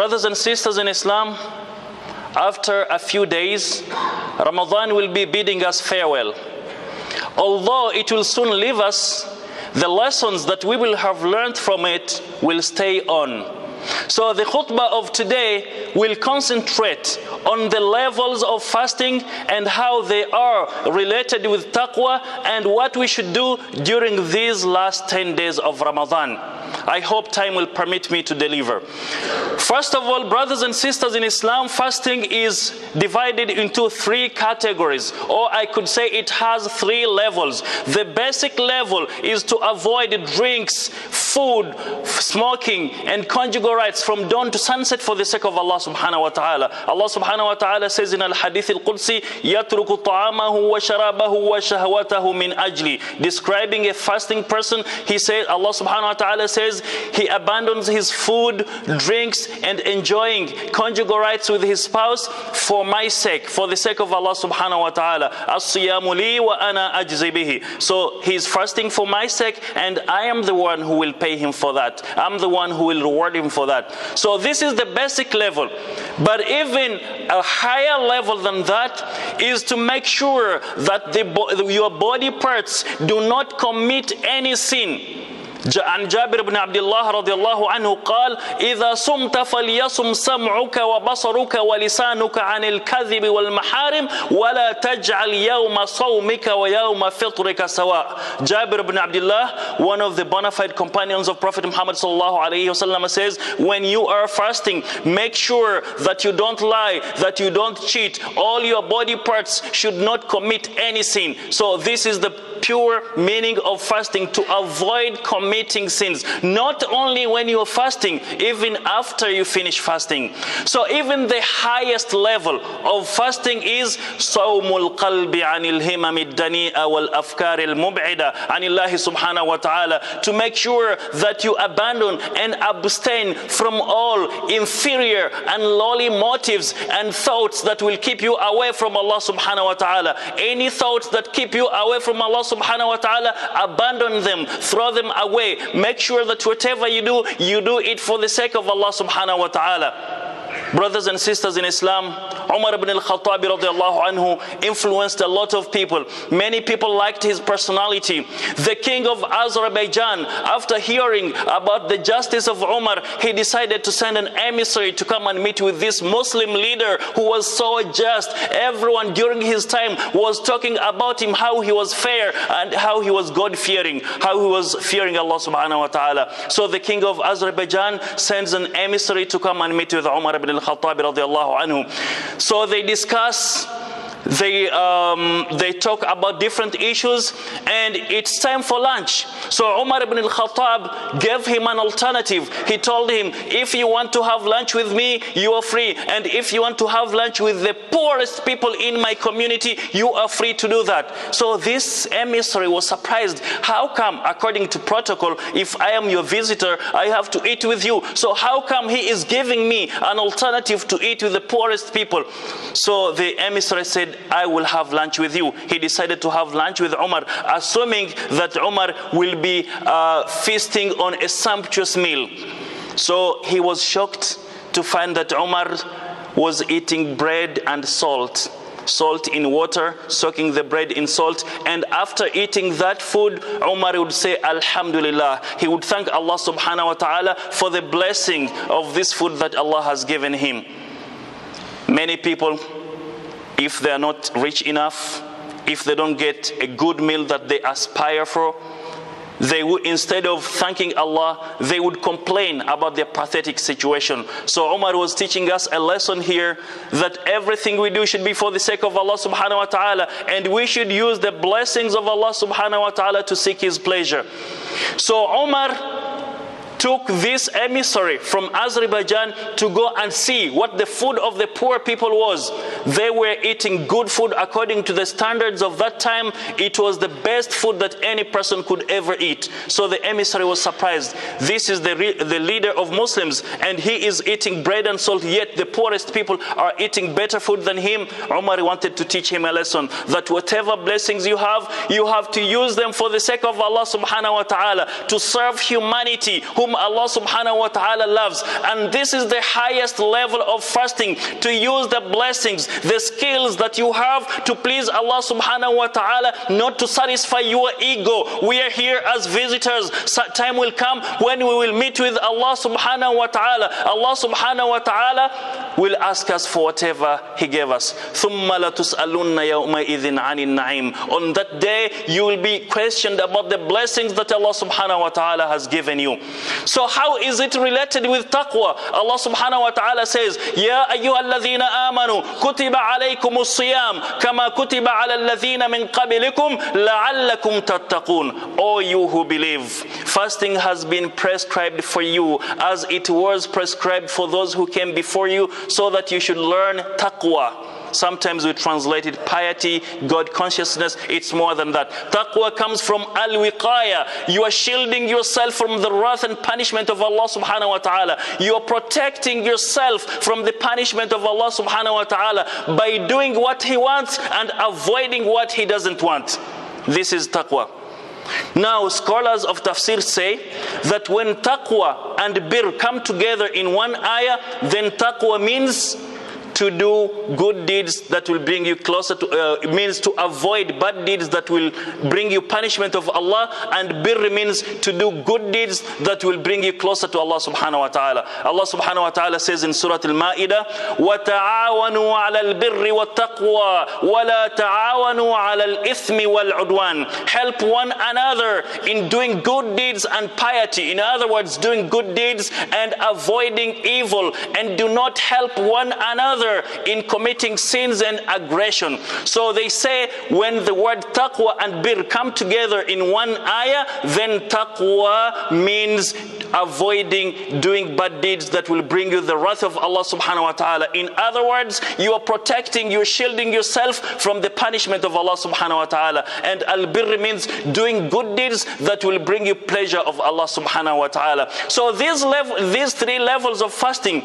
Brothers and sisters in Islam, after a few days, Ramadan will be bidding us farewell. Although it will soon leave us, the lessons that we will have learned from it will stay on. So the khutbah of today will concentrate on the levels of fasting and how they are related with taqwa and what we should do during these last 10 days of Ramadan. I hope time will permit me to deliver. First of all, brothers and sisters in Islam, fasting is divided into three categories, or I could say it has three levels. The basic level is to avoid drinks, food, smoking, and conjugal rights from dawn to sunset for the sake of Allah subhanahu wa ta'ala. Allah subhanahu wa ta'ala says in Al-Hadith Al-Qudsi, يَتْرُكُ طَعَامَهُ وَشَرَابَهُ وَشَهَوَاتَهُ مِنْ أَجْلِ. Describing a fasting person, he says, Allah subhanahu wa ta'ala says, he abandons his food, drinks, and enjoying conjugal rights with his spouse for my sake, for the sake of Allah subhanahu wa ta'ala. As-siyamu li wa ana ajzi bihi. So he's fasting for my sake, and I am the one who will pay him for that. I'm the one who will reward him for that. So this is the basic level. But even a higher level than that is to make sure that your body parts do not commit any sin. عن جابر بن عبد الله رضي الله عنه قال إذا صمت فليصم سمعك وبصرك ولسانك عن الكذب والمحارم ولا تجعل يوم صومك ويوم فطرك سواء. Jabir ibn Abdullah, one of the bona fide companions of Prophet Muhammad sallallahu alayhi wasallam, says, when you are fasting, make sure that you don't lie, that you don't cheat. All your body parts should not commit any sin. So this is the pure meaning of fasting, to avoid committing sins, not only when you're fasting, even after you finish fasting. So even the highest level of fasting is Sawmul Qalbi Anil Himamid Dani'a Wal Afkaril Mub'ida Anillahi Subhanahu Wa Ta'ala, to make sure that you abandon and abstain from all inferior and lowly motives and thoughts that will keep you away from Allah Subhanahu Wa Ta'ala. Any thoughts that keep you away from Allah Subhanahu Wa Ta'ala, abandon them, throw them away. Make sure that whatever you do it for the sake of Allah Subhanahu Wa Ta'ala. Brothers and sisters in Islam, Umar ibn al-Khattab radiallahu anhu influenced a lot of people. Many people liked his personality. The king of Azerbaijan, after hearing about the justice of Umar, he decided to send an emissary to come and meet with this Muslim leader who was so just. Everyone during his time was talking about him, how he was fair and how he was God-fearing, how he was fearing Allah subhanahu wa ta'ala. So the king of Azerbaijan sends an emissary to come and meet with Umar ibn al-Khattab radiallahu anhu. So they discuss, they talk about different issues, and it's time for lunch. So Umar ibn al-Khattab gave him an alternative. He told him, if you want to have lunch with me, you are free. And if you want to have lunch with the poorest people in my community, you are free to do that. So this emissary was surprised. How come, according to protocol, if I am your visitor, I have to eat with you? So how come he is giving me an alternative to eat with the poorest people? So the emissary said, I will have lunch with you. He decided to have lunch with Umar, assuming that Umar will be feasting on a sumptuous meal. So he was shocked to find that Umar was eating bread and salt. Salt in water, soaking the bread in salt. And after eating that food, Umar would say, Alhamdulillah. He would thank Allah subhanahu wa ta'ala for the blessing of this food that Allah has given him. Many people, if they are not rich enough, if they don't get a good meal that they aspire for, they would, instead of thanking Allah, they would complain about their pathetic situation. So Umar was teaching us a lesson here, that everything we do should be for the sake of Allah subhanahu wa ta'ala, and we should use the blessings of Allah subhanahu wa ta'ala to seek his pleasure. So Umar took this emissary from Azerbaijan to go and see what the food of the poor people was. They were eating good food according to the standards of that time. It was the best food that any person could ever eat. So the emissary was surprised. This is the leader of Muslims, and he is eating bread and salt, yet the poorest people are eating better food than him. Umar wanted to teach him a lesson, that whatever blessings you have to use them for the sake of Allah subhanahu wa ta'ala, to serve humanity whom Allah subhanahu wa ta'ala loves. And this is the highest level of fasting, to use the blessings, the skills that you have to please Allah subhanahu wa ta'ala, not to satisfy your ego. We are here as visitors. Time will come when we will meet with Allah subhanahu wa ta'ala. Allah subhanahu wa ta'ala will ask us for whatever He gave us. ثُمَّ لَتُسْأَلُنَّ يَوْمَئِذٍ عَنِ النَّعِيمِ. On that day you will be questioned about the blessings that Allah subhanahu wa ta'ala has given you. So how is it related with taqwa? Allah subhanahu wa ta'ala says, يَا أَيُّهَا الَّذِينَ آمَنُوا كُتِبَ عَلَيْكُمُ الصِّيَامُ كَمَا كُتِبَ عَلَى الَّذِينَ مِنْ قَبِلِكُمْ لَعَلَّكُمْ تَتَّقُونَ. O you who believe, fasting has been prescribed for you as it was prescribed for those who came before you, so that you should learn taqwa. Sometimes we translate it piety, God consciousness. It's more than that. Taqwa comes from al-wiqaya. You are shielding yourself from the wrath and punishment of Allah subhanahu wa ta'ala. You are protecting yourself from the punishment of Allah subhanahu wa ta'ala by doing what He wants and avoiding what He doesn't want. This is taqwa. Now, scholars of tafsir say that when taqwa and bir come together in one ayah, then taqwa means to do good deeds that will bring you closer to, means to avoid bad deeds that will bring you punishment of Allah, and bir means to do good deeds that will bring you closer to Allah subhanahu wa ta'ala. Allah subhanahu wa ta'ala says in Surah Al-Ma'idah, وَتَعَاوَنُوا عَلَى الْبِرِّ وَالتَّقْوَى وَلَا تَعَاوَنُوا عَلَى الْإِثْمِ وَالْعُدْوَانِ. Help one another in doing good deeds and piety. In other words, doing good deeds and avoiding evil, and do not help one another in committing sins and aggression. So they say when the word taqwa and bir come together in one ayah, then taqwa means avoiding doing bad deeds that will bring you the wrath of Allah subhanahu wa ta'ala. In other words, you are protecting, you are shielding yourself from the punishment of Allah subhanahu wa ta'ala. And al-bir means doing good deeds that will bring you pleasure of Allah subhanahu wa ta'ala. So these three levels of fasting,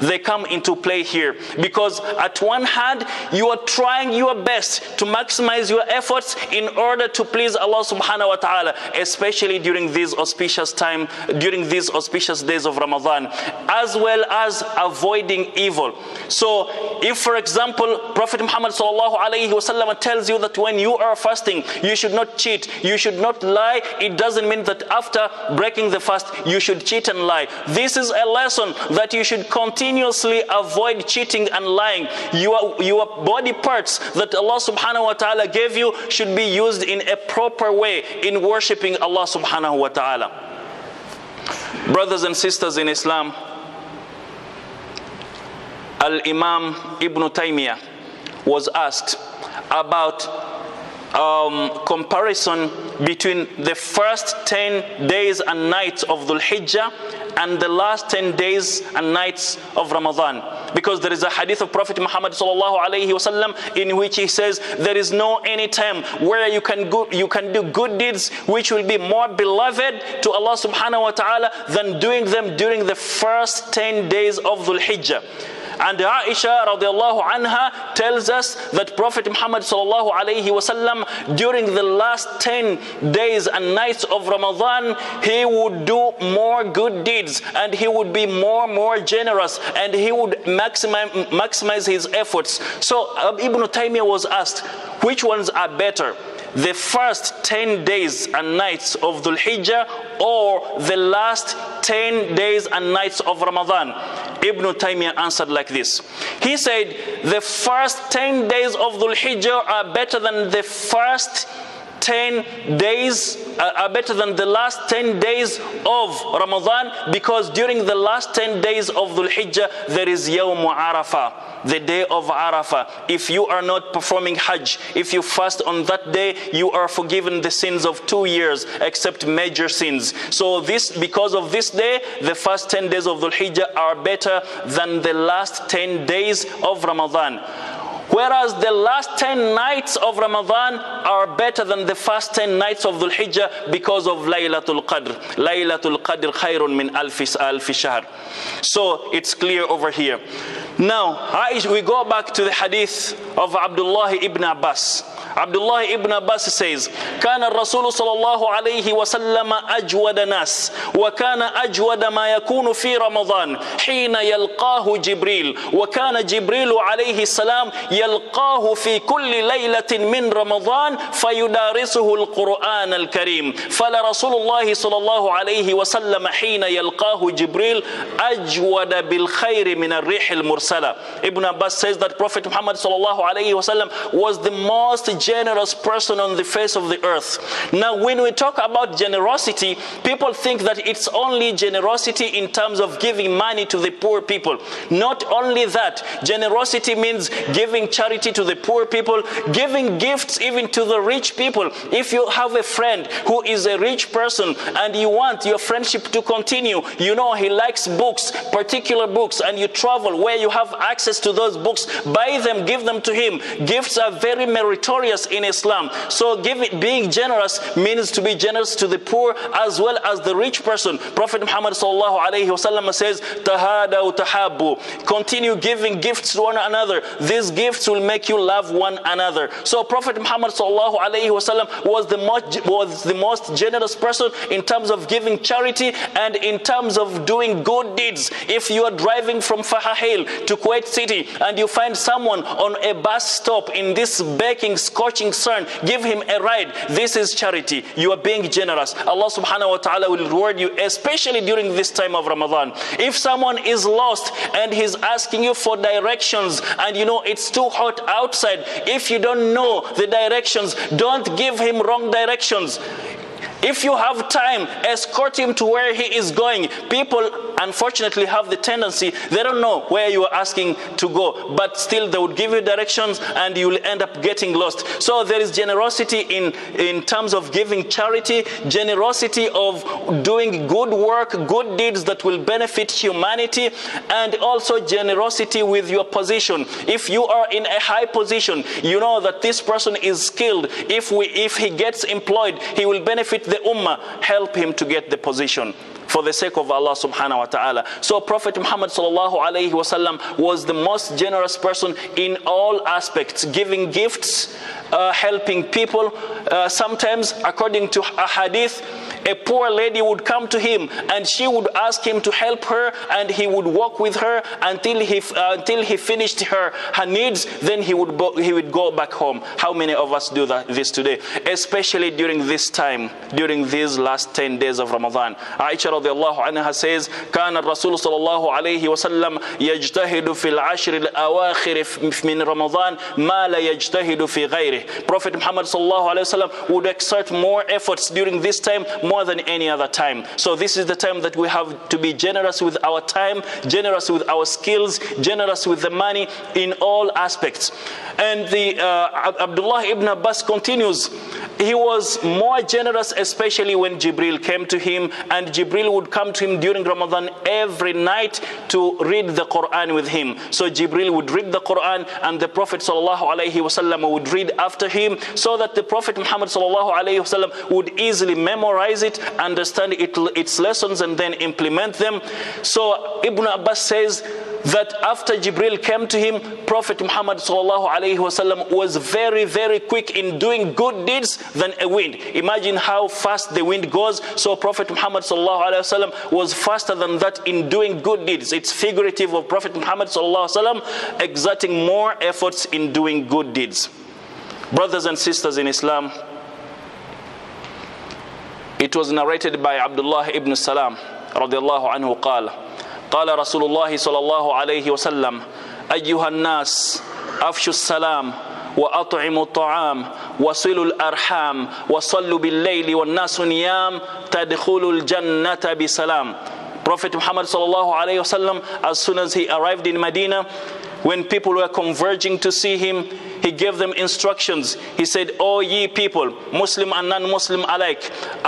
they come into play here, because at one hand you are trying your best to maximize your efforts in order to please Allah subhanahu wa ta'ala, especially during these auspicious time, during these auspicious days of Ramadan, as well as avoiding evil. So if, for example, Prophet Muhammad sallallahu alayhi wasallam tells you that when you are fasting you should not cheat, you should not lie, it doesn't mean that after breaking the fast you should cheat and lie. This is a lesson that you should continuously avoid cheating and lying. Your body parts that Allah subhanahu wa ta'ala gave you should be used in a proper way in worshipping Allah subhanahu wa ta'ala. Brothers and sisters in Islam, Al-Imam Ibn Taymiyyah was asked about comparison between the first 10 days and nights of Dhul-Hijjah and the last 10 days and nights of Ramadan, because there is a hadith of Prophet Muhammad sallallahu alayhi wasallam in which he says there is no any time where you can do good deeds which will be more beloved to Allah subhanahu wa ta'ala than doing them during the first 10 days of Dhul-Hijjah. And Aisha radiallahu anha tells us that Prophet Muhammad sallallahu alayhi wasallam during the last 10 days and nights of Ramadan, he would do more good deeds and he would be more generous and he would maximize his efforts. So Ibn Taymiyyah was asked, which ones are better? The first 10 days and nights of Dhul-Hijjah or the last 10 days and nights of Ramadan? Ibn Taymiyyah answered like this. He said, the first 10 days of Dhul-Hijjah are better than the first 10 days are better than the last 10 days of Ramadan, because during the last 10 days of Dhul-Hijjah there is Yawm Arafah, the day of Arafah. If you are not performing Hajj, if you fast on that day, you are forgiven the sins of 2 years except major sins. So because of this day, the first 10 days of Dhul-Hijjah are better than the last 10 days of Ramadan. Whereas the last 10 nights of Ramadan are better than the first 10 nights of Dhul-Hijjah because of Laylatul Qadr. Laylatul Qadr khayrun min alfi shahr. So it's clear over here. Now, we go back to the hadith of Abdullah ibn Abbas. Abdullah ibn Abbas says, كان الرسول صلى الله عليه وسلم أجود ناس وكان أجود ما يكون في رمضان حين يلقاه جبريل وكان جبريل عليه السلام يلقاه في كل ليلة من رمضان فيدارسه القرآن الكريم فلرسول الله صلى الله عليه وسلم حين يلقاه جبريل أجود بالخير من الريح المرسلة. Ibn Abbas says that Prophet Muhammad صلى الله عليه وسلم was the most generous person on the face of the earth. Now, when we talk about generosity, people think that it's only generosity in terms of giving money to the poor people. Not only that, generosity means giving charity to the poor people, giving gifts even to the rich people. If you have a friend who is a rich person and you want your friendship to continue, you know he likes books, particular books, and you travel where you have access to those books, buy them, give them to him. Gifts are very meritorious in Islam. So being generous means to be generous to the poor as well as the rich person. Prophet Muhammad sallallahu alayhi wa sallam says, tahadaw tahabbu. Continue giving gifts to one another. These gifts will make you love one another. So Prophet Muhammad sallallahu alayhi wa sallam was the most generous person in terms of giving charity and in terms of doing good deeds. If you are driving from Fahail to Kuwait City and you find someone on a bus stop in this baking school, scorching sun, give him a ride. This is charity. You are being generous. Allah subhanahu wa ta'ala will reward you, especially during this time of Ramadan. If someone is lost and he's asking you for directions and you know it's too hot outside, if you don't know the directions, don't give him wrong directions. If you have time, escort him to where he is going. People, unfortunately, have the tendency, they don't know where you are asking to go, but still they would give you directions and you will end up getting lost. So there is generosity in terms of giving charity, generosity of doing good work, good deeds that will benefit humanity, and also generosity with your position. If you are in a high position, you know that this person is skilled. If he gets employed, he will benefit the ummah, help him to get the position for the sake of Allah subhanahu wa ta'ala. So Prophet Muhammad sallallahu alayhi wa sallam was the most generous person in all aspects, giving gifts, helping people. Sometimes, according to a hadith, a poor lady would come to him and she would ask him to help her, and he would walk with her until he finished her needs, then he would go back home. How many of us do this today, especially during this time, during these last 10 days of Ramadan? Aisha radiallahu anha says, كان الرسول صلى الله عليه وسلم يجتهد في العشر الأواخر من رمضان ما لا يجتهد في غيره. Prophet Muhammad صلى الله عليه وسلم would exert more efforts during this time more than any other time. So this is the time that we have to be generous with our time, generous with our skills, generous with the money in all aspects. And the Abdullah ibn Abbas continues, he was more generous especially when Jibril came to him, and Jibril would come to him during Ramadan every night to read the Quran with him. So Jibril would read the Quran and the Prophet sallallahu alayhi wasallam would read after him, so that the Prophet Muhammad sallallahu alayhi wasallam would easily memorize it, understand its lessons, and then implement them. So Ibn Abbas says that after Jibril came to him, Prophet Muhammad sallallahu alayhi wasallam was very, very quick in doing good deeds than a wind. Imagine how fast the wind goes. So Prophet Muhammad sallallahu alayhi wasallam was faster than that in doing good deeds. It's figurative of Prophet Muhammad sallallahu alayhi wasallam exerting more efforts in doing good deeds. Brothers and sisters in Islam, it was narrated by Abdullah ibn Salam radiallahu anhu qala, قال رسول الله صلى الله عليه وسلم أيها الناس أفشوا السلام وأطعموا الطعام وصلوا الأرحام وصلوا بالليل والناس نيام تدخلوا الجنة بسلام. Prophet Muhammad sallallahu alayhi wa sallam, as soon as he arrived in Medina, when people were converging to see him, He gave them instructions. He said, "O ye people, Muslim and non-Muslim alike,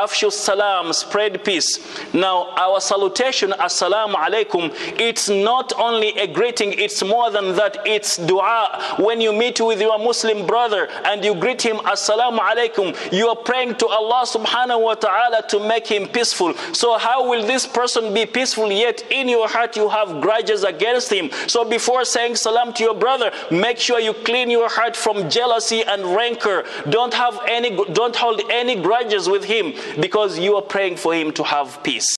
afshu salam, spread peace." Now our salutation, assalamu alaikum, it's not only a greeting, it's more than that, it's dua. When you meet with your Muslim brother and you greet him, assalamu alaikum, you are praying to Allah subhanahu wa ta'ala to make him peaceful. So how will this person be peaceful, yet in your heart you have grudges against him? So before saying salam to your brother, make sure you clean your heart from jealousy and rancor. Don't hold any grudges with him, because you are praying for him to have peace.